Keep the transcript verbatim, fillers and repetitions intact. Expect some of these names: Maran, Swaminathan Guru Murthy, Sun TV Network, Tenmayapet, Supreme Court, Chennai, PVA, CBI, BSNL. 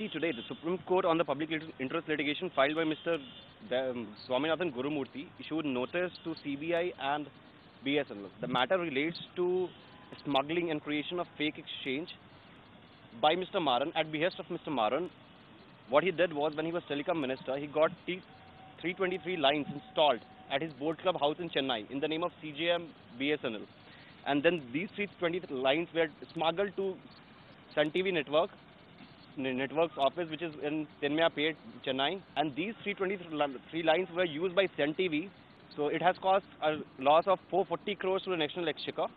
see today, the Supreme Court on the public interest litigation filed by Mister Swaminathan Guru Murthy issued notice to C B I and B S N L. The matter relates to smuggling and creation of fake exchange by Mister Maran, at behest of Mister Maran. What he did was, when he was telecom minister, he got three twenty-three lines installed at his boat club house in Chennai in the name of C J M B S N L. And then these three twenty-three lines were smuggled to Sun T V Network, Network's office, which is in Tenmayapet, Chennai. And these three twenty-three lines were used by Sun T V. So it has caused a loss of four hundred forty crores to the national exchequer.